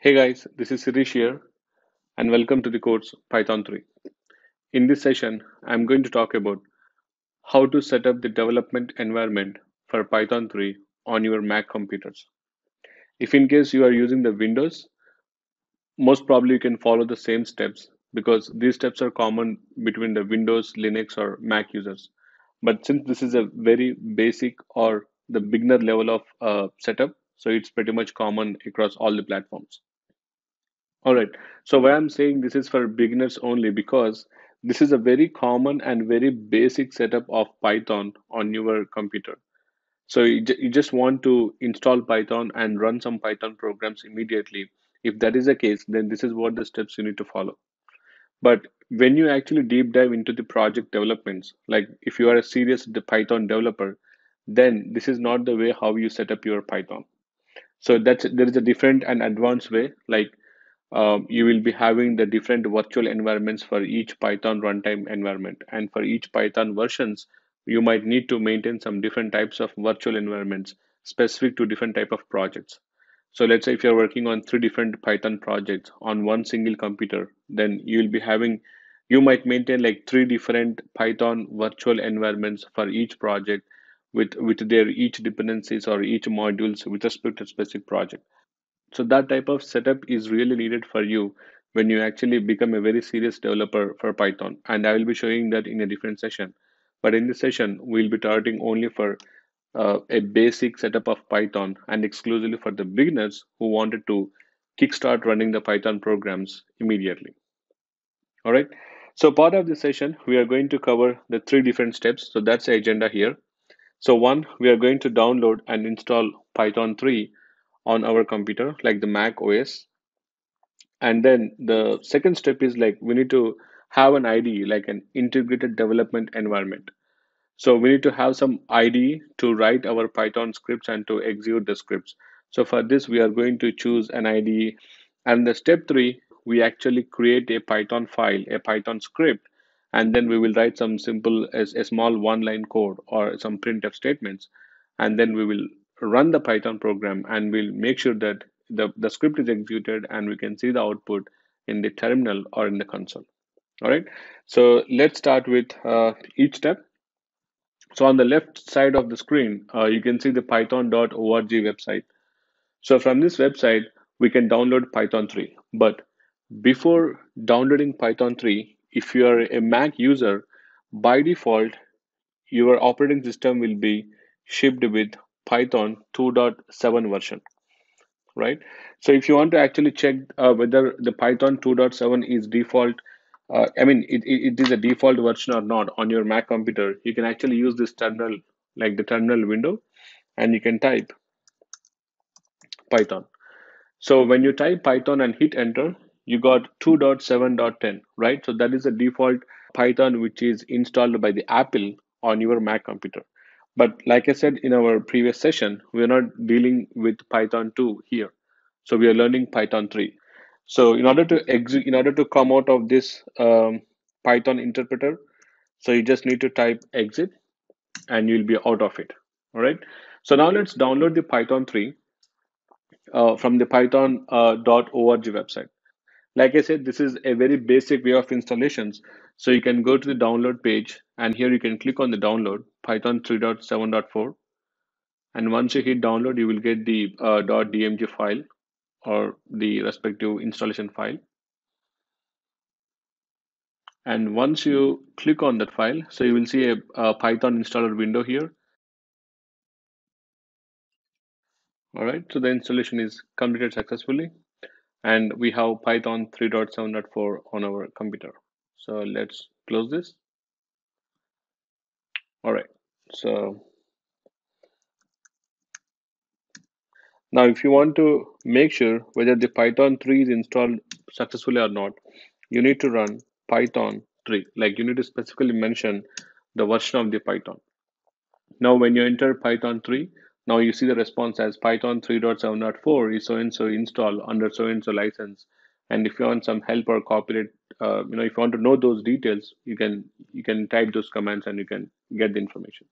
Hey guys, this is Sirish here and welcome to the course Python 3. In this session, I'm going to talk about how to set up the development environment for Python 3 on your Mac computers. If in case you are using the Windows, most probably you can follow the same steps because these steps are common between the Windows, Linux or Mac users. But since this is a very basic or the beginner level of setup, so it's pretty much common across all the platforms. All right, so why I'm saying this is for beginners only because this is a very common and very basic setup of Python on your computer. So you just want to install Python and run some Python programs immediately. If that is the case, then this is what the steps you need to follow. But when you actually deep dive into the project developments, like if you are a serious Python developer, then this is not the way how you set up your Python. So there is a different and advanced way, like you will be having the different virtual environments for each Python runtime environment, and for each Python versions you might need to maintain some different types of virtual environments specific to different type of projects. So let's say if you're working on 3 different Python projects on one single computer, then you might maintain like 3 different Python virtual environments for each project with their each dependencies or each modules with respect to specific project. So that type of setup is really needed for you when you actually become a very serious developer for Python, and I will be showing that in a different session. But in this session we'll be targeting only for a basic setup of Python and exclusively for the beginners who wanted to kickstart running the Python programs immediately. All right, so part of this session we are going to cover the 3 different steps. So that's the agenda here. So 1, we are going to download and install Python 3 on our computer, like the Mac OS. And then the second step is like we need to have an IDE, like an integrated development environment. So we need to have some IDE to write our Python scripts and to execute the scripts. So for this, we are going to choose an IDE. And the step 3, we actually create a Python file, a Python script, and then we will write some simple as a small one-line code or some printf statements, and then we will run the Python program and we'll make sure that the script is executed and we can see the output in the terminal or in the console. All right, so let's start with each step. So on the left side of the screen, you can see the python.org website. So from this website, we can download Python 3. But before downloading Python 3, if you are a Mac user, by default, your operating system will be shipped with Python 2.7 version, right? So if you want to actually check whether the Python 2.7 is default, it is a default version or not on your Mac computer, you can actually use this terminal, like the terminal window, and you can type Python. So when you type Python and hit enter, you got 2.7.10, right? So that is the default Python which is installed by the Apple on your Mac computer. But like I said in our previous session, we are not dealing with Python 2 here. So we are learning Python 3. So in order to come out of this Python interpreter, so you just need to type exit and you'll be out of it. All right. So now let's download the Python 3 from the python.org website. Like I said, this is a very basic way of installations. So you can go to the download page and here you can click on the download Python 3.7.4. And once you hit download, you will get the .dmg file or the respective installation file. And once you click on that file, so you will see a Python installer window here. All right, so the installation is completed successfully. And we have Python 3.7.4 on our computer. So let's close this. All right. So Now, if you want to make sure whether the Python 3 is installed successfully or not, you need to run Python 3. Like, you need to specifically mention the version of the Python. Now, when you enter Python 3, now you see the response as Python 3.7.4 is so-and-so install under so-and-so license. And if you want some help or copyright, if you want to know those details, you can type those commands and you can get the information.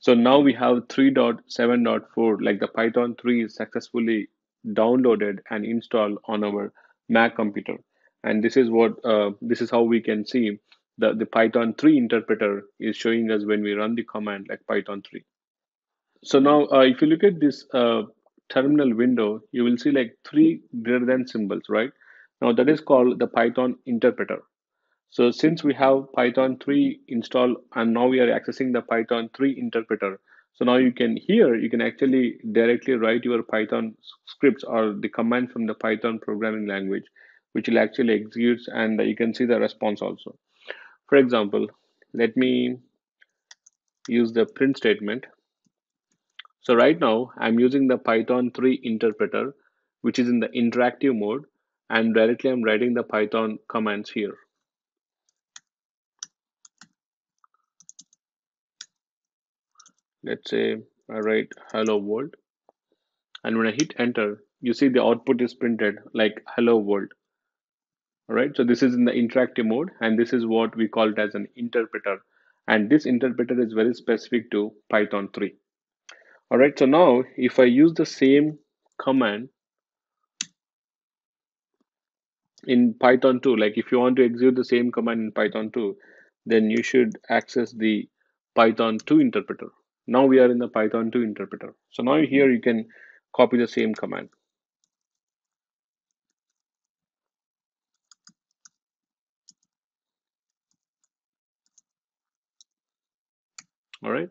So now we have 3.7.4, like the Python 3 is successfully downloaded and installed on our Mac computer. And this is what this is how we can see the Python 3 interpreter is showing us when we run the command like Python 3. So now if you look at this terminal window, you will see like three greater than symbols, right? Now that is called the Python interpreter. So since we have Python 3 installed and now we are accessing the Python 3 interpreter. So now you can actually directly write your Python scripts or the command from the Python programming language, which will actually execute, and you can see the response also. For example, let me use the print statement. So right now I'm using the Python 3 interpreter, which is in the interactive mode, and directly I'm writing the Python commands here. Let's say I write hello world, and when I hit enter, you see the output is printed like hello world. All right, so this is in the interactive mode, and this is what we call it as an interpreter, and this interpreter is very specific to Python 3. All right, so now if I use the same command in Python 2, like if you want to execute the same command in Python 2, then you should access the Python 2 interpreter. Now we are in the Python 2 interpreter. So now here you can copy the same command. All right.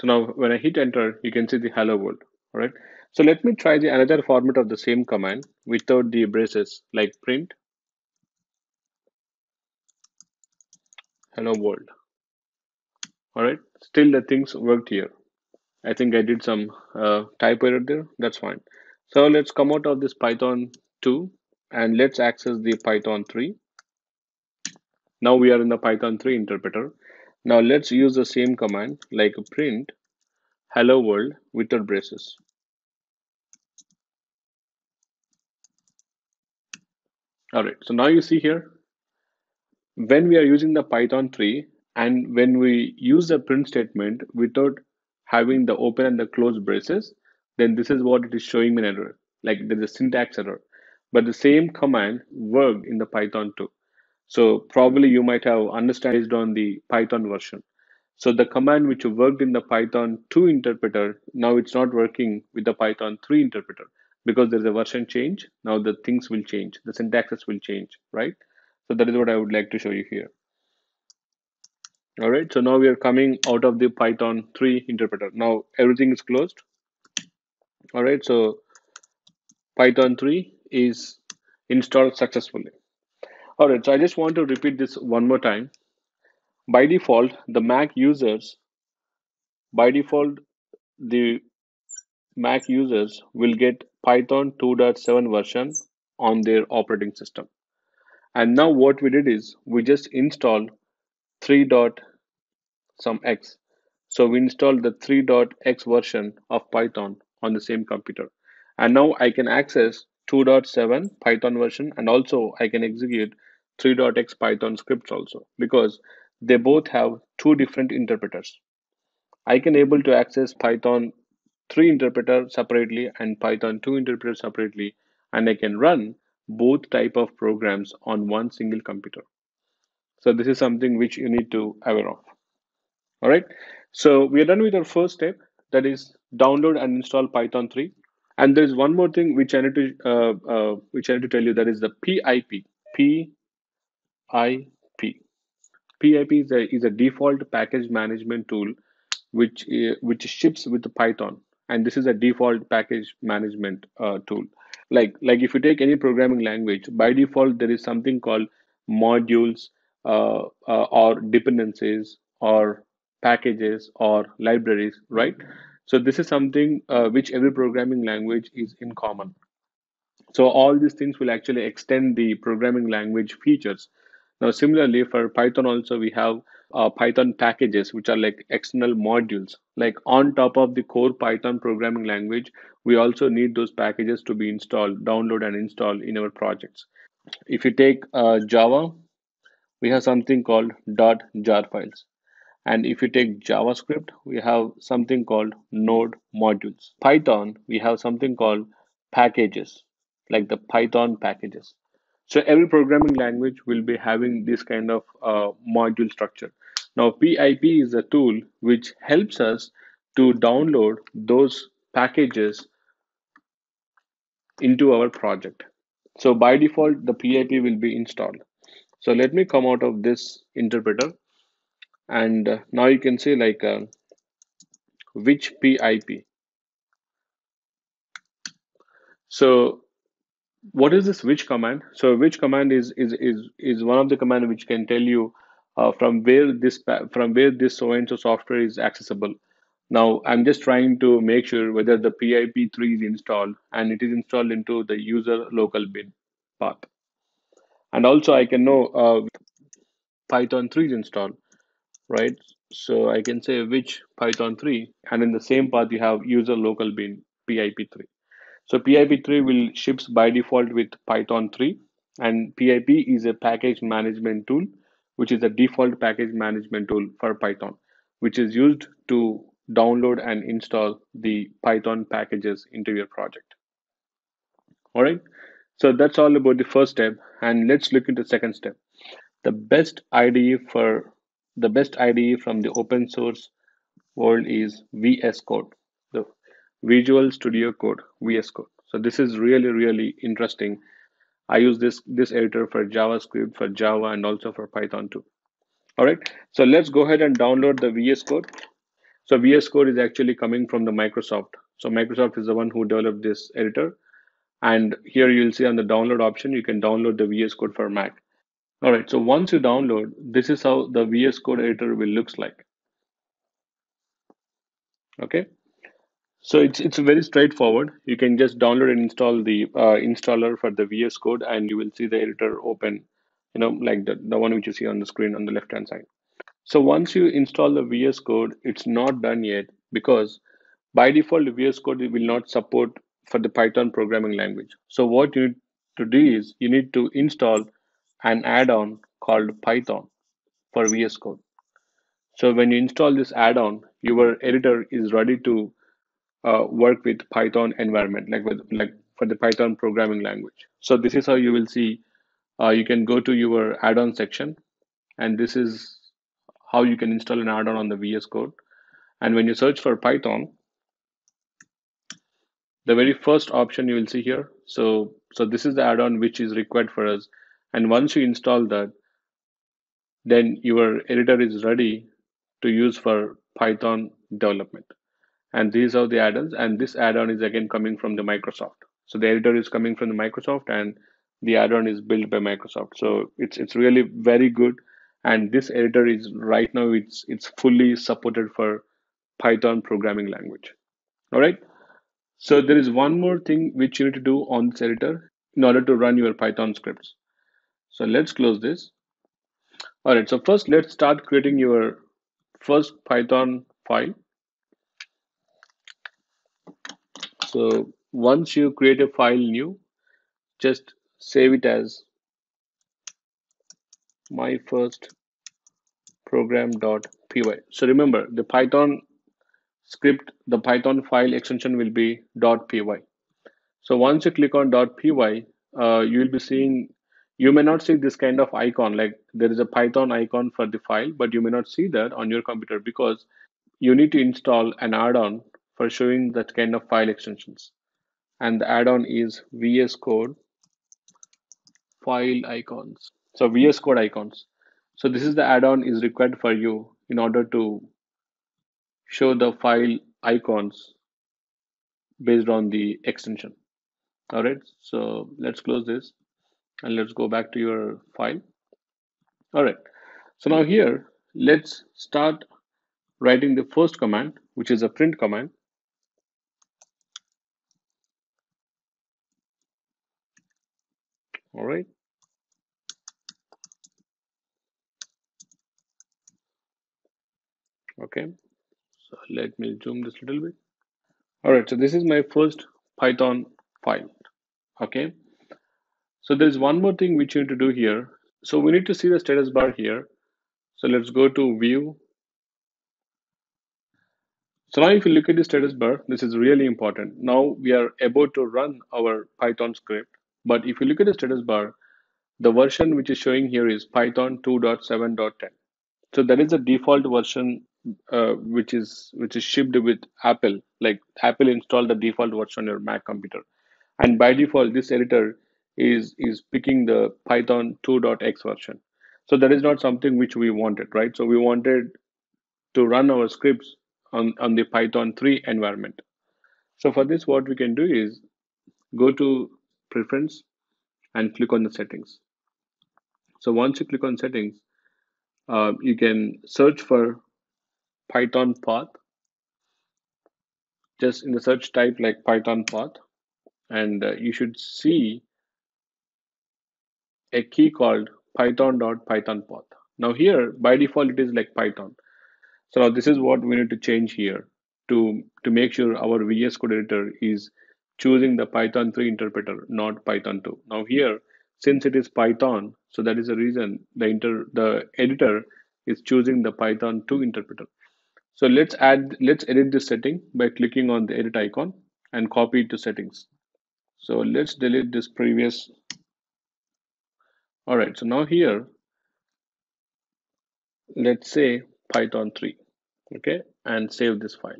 So now when I hit enter, you can see the hello world. All right. So let me try the another format of the same command without the braces, like print hello world. All right, still the things worked here. I think I did some typo error there, that's fine. So let's come out of this Python 2 and let's access the Python 3. Now we are in the Python 3 interpreter. Now let's use the same command like print hello world without braces. All right, so now you see here, when we are using the Python 3, and when we use the print statement without having the open and the close braces, then this is what it is showing an error, like there's a syntax error. But the same command worked in the Python 2. So probably you might have understood on the Python version. So the command which worked in the Python 2 interpreter, now it's not working with the Python 3 interpreter because there's a version change. Now the things will change, the syntaxes will change, right? So that is what I would like to show you here. All right, so now we are coming out of the Python 3 interpreter. Now everything is closed. All right, so Python 3 is installed successfully. All right, so I just want to repeat this one more time. By default, the Mac users, will get Python 2.7 version on their operating system. And now what we did is we just installed 3.some x. So we installed the 3.x version of Python on the same computer. And now I can access 2.7 Python version, and also I can execute 3.x Python scripts also, because they both have two different interpreters. I can able to access Python 3 interpreter separately and Python 2 interpreter separately, and I can run both type of programs on one single computer. So this is something which you need to be aware of. All right, so we are done with our first step, that is download and install Python 3. And there is one more thing which I need to tell you, that is the PIP. PIP is a default package management tool which ships with Python, and this is a default package management tool. Like if you take any programming language, by default there is something called modules, or dependencies or packages or libraries, right? So this is something which every programming language is in common. So all these things will actually extend the programming language features. Now, similarly for Python also, we have Python packages, which are like external modules. Like on top of the core Python programming language, we also need those packages to be installed, download and install in our projects. If you take Java, we have something called .jar files. And if you take JavaScript, we have something called node modules. Python, we have something called packages, like the Python packages. So every programming language will be having this kind of module structure. Now, PIP is a tool which helps us to download those packages into our project. So by default, the PIP will be installed. So let me come out of this interpreter. And now you can say like which PIP. So what is this which command? So which command is one of the command which can tell you from where this so-and-so software is accessible. Now I'm just trying to make sure whether the PIP3 is installed, and it is installed into the user local bin path. And also I can know Python 3 is installed, right? So I can say which Python 3, and in the same path you have user local bin PIP3. So PIP3 will ships by default with Python 3, and PIP is a package management tool, which is a default package management tool for Python, which is used to download and install the Python packages into your project. All right, so that's all about the first step, and let's look into the second step. The best IDE from the open source world is VS Code. Visual Studio Code, VS Code. So this is really, really interesting. I use this editor for JavaScript, for Java, and also for Python too. All right, so let's go ahead and download the VS Code. So VS Code is actually coming from the Microsoft. So Microsoft is the one who developed this editor. And here you'll see on the download option, you can download the VS Code for Mac. All right, so once you download, this is how the VS Code editor will looks like. Okay. So it's very straightforward. You can just download and install the installer for the VS Code, and you will see the editor open, you know, like the one which you see on the screen on the left-hand side. So once you install the VS Code, it's not done yet, because by default, the VS Code will not support for the Python programming language. So what you need to do is you need to install an add-on called Python for VS Code. So when you install this add-on, your editor is ready to work with Python environment, like for the Python programming language. So this is how you will see, you can go to your add-on section, and this is how you can install an add-on on the VS Code. And when you search for Python, the very first option you will see here. So this is the add-on which is required for us. And once you install that, then your editor is ready to use for Python development. And these are the add-ons, and this add-on is again coming from the Microsoft. So the editor is coming from the Microsoft, and the add-on is built by Microsoft. So it's really very good, and this editor is right now it's fully supported for Python programming language. All right. So there is one more thing which you need to do on this editor in order to run your Python scripts. So let's close this. All right. So first, let's start creating your first Python file. So once you create a file new, just save it as my first program.py. So remember, the Python script, the Python file extension will be .py. So once you click on .py, you will be seeing, you may not see this kind of icon, like there is a Python icon for the file, but you may not see that on your computer because you need to install an add-on for showing that kind of file extensions. And the add-on is VS Code file icons. So VS Code icons. So this is the add-on is required for you in order to show the file icons based on the extension. All right, so let's close this and let's go back to your file. All right, so now here, let's start writing the first command, which is a print command. All right. Okay, so let me zoom this a little bit. All right, so this is my first Python file. Okay, so there's one more thing which you need to do here. So we need to see the status bar here. So let's go to view. So now if you look at the status bar, this is really important. Now we are about to run our Python script. But if you look at the status bar, the version which is showing here is Python 2.7.10. So that is the default version which is shipped with Apple. Like Apple installed the default version on your Mac computer. And by default, this editor is picking the Python 2.x version. So that is not something which we wanted, right? So we wanted to run our scripts on the Python 3 environment. So for this, what we can do is go to Preference and click on the settings. So once you click on settings, you can search for Python path. Just in the search type like Python path, and you should see a key called python.python path. Now here by default it is like Python. So now this is what we need to change here to make sure our VS Code editor is choosing the Python 3 interpreter, not Python 2. Now here, since it is Python, so that is the reason the editor is choosing the Python 2 interpreter. So let's edit this setting by clicking on the edit icon and copy it to settings. So let's delete this previous. All right, so now here, let's say Python 3, okay, and save this file.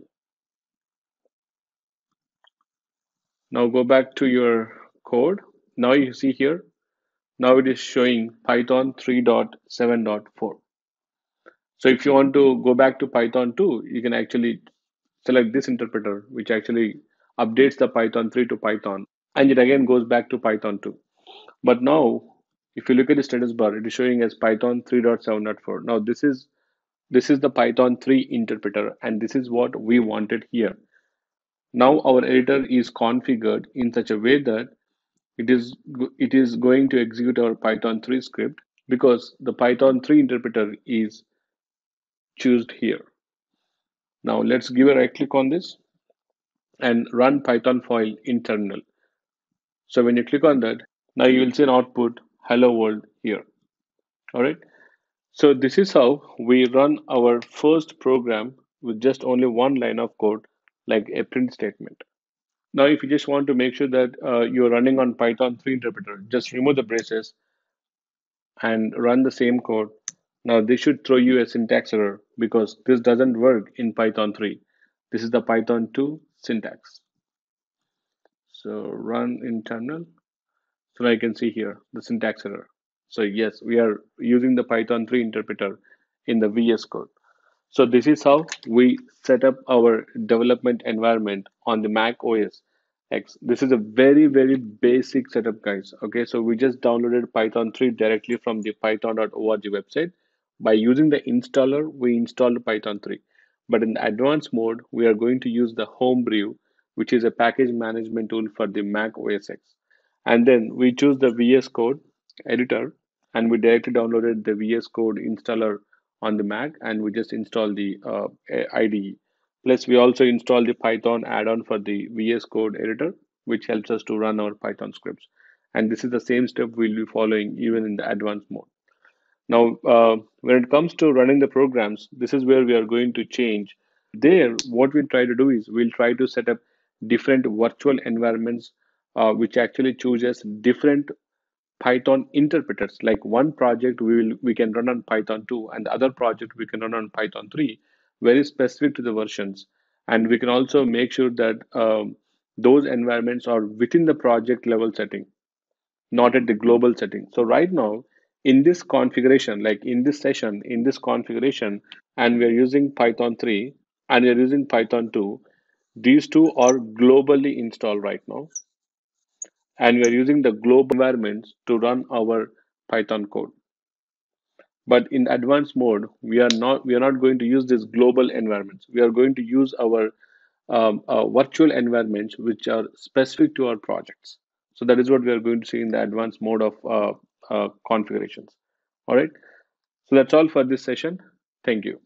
Now go back to your code. Now you see here, now it is showing Python 3.7.4. So if you want to go back to Python 2, you can actually select this interpreter, which actually updates the Python 3 to Python, and it again goes back to Python 2. But now, if you look at the status bar, it is showing as Python 3.7.4. Now this is the Python 3 interpreter, and this is what we wanted here. Now our editor is configured in such a way that it is going to execute our Python 3 script because the Python 3 interpreter is chosen here. Now let's give a right click on this and run Python file in terminal. So when you click on that, now you will see an output hello world here. All right. So this is how we run our first program with just only one line of code, like a print statement. Now, if you just want to make sure that you're running on Python 3 interpreter, just remove the braces and run the same code. Now, this should throw you a syntax error because this doesn't work in Python 3. This is the Python 2 syntax. So run in terminal. So now you can see here the syntax error. So yes, we are using the Python 3 interpreter in the VS Code. So this is how we set up our development environment on the Mac OS X. This is a very, very basic setup, guys. Okay, so we just downloaded Python 3 directly from the python.org website. By using the installer, we installed Python 3. But in the advanced mode, we are going to use the Homebrew, which is a package management tool for the Mac OS X. And then we choose the VS Code editor, and we directly downloaded the VS Code installer on the Mac, and we just install the IDE. Plus, we also install the Python add-on for the VS Code editor, which helps us to run our Python scripts. And this is the same step we'll be following even in the advanced mode. Now, when it comes to running the programs, this is where we are going to change. There, what we'll try to do is we'll try to set up different virtual environments, which actually chooses different Python interpreters. Like one project we can run on Python 2, and the other project we can run on Python 3, very specific to the versions. And we can also make sure that those environments are within the project level setting, not at the global setting. So right now in this configuration, like in this session, in this configuration, and we're using Python 3 and we're using Python 2, these two are globally installed right now. And we're using the global environments to run our Python code. But in advanced mode, we are not going to use these global environments. We are going to use our virtual environments, which are specific to our projects. So that is what we are going to see in the advanced mode of configurations. All right. So that's all for this session. Thank you.